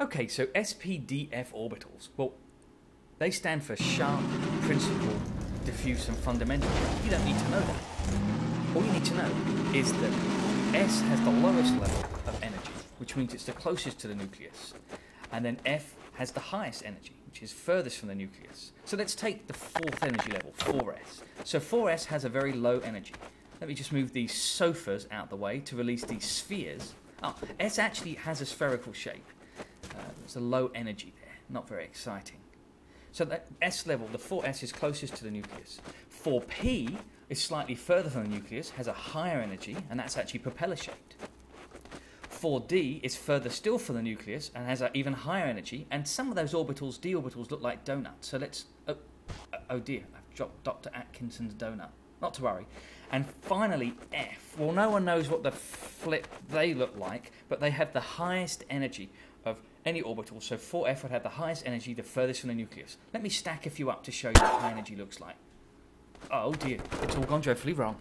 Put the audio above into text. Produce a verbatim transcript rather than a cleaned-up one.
Okay, so S P D F orbitals. Well, they stand for sharp, principal, diffuse, and fundamental. You don't need to know that. All you need to know is that S has the lowest level of energy, which means it's the closest to the nucleus. And then F has the highest energy, which is furthest from the nucleus. So let's take the fourth energy level, four S. So four S has a very low energy. Let me just move these sofas out of the way to release these spheres. Oh, S actually has a spherical shape. Uh, there's a low energy there, not very exciting. So that S level, the four S is closest to the nucleus. four P is slightly further from the nucleus, has a higher energy, and that's actually propeller shaped. four D is further still from the nucleus and has an even higher energy, and some of those orbitals, d orbitals, look like donuts. So let's, oh, oh dear, I've dropped Doctor Atkinson's donut. Not to worry. And finally, F. Well, no one knows what the flip they look like, but they have the highest energy of any orbital, so four F would have the highest energy the furthest from the nucleus. Let me stack a few up to show you what high energy looks like. Oh dear, it's all gone dreadfully wrong.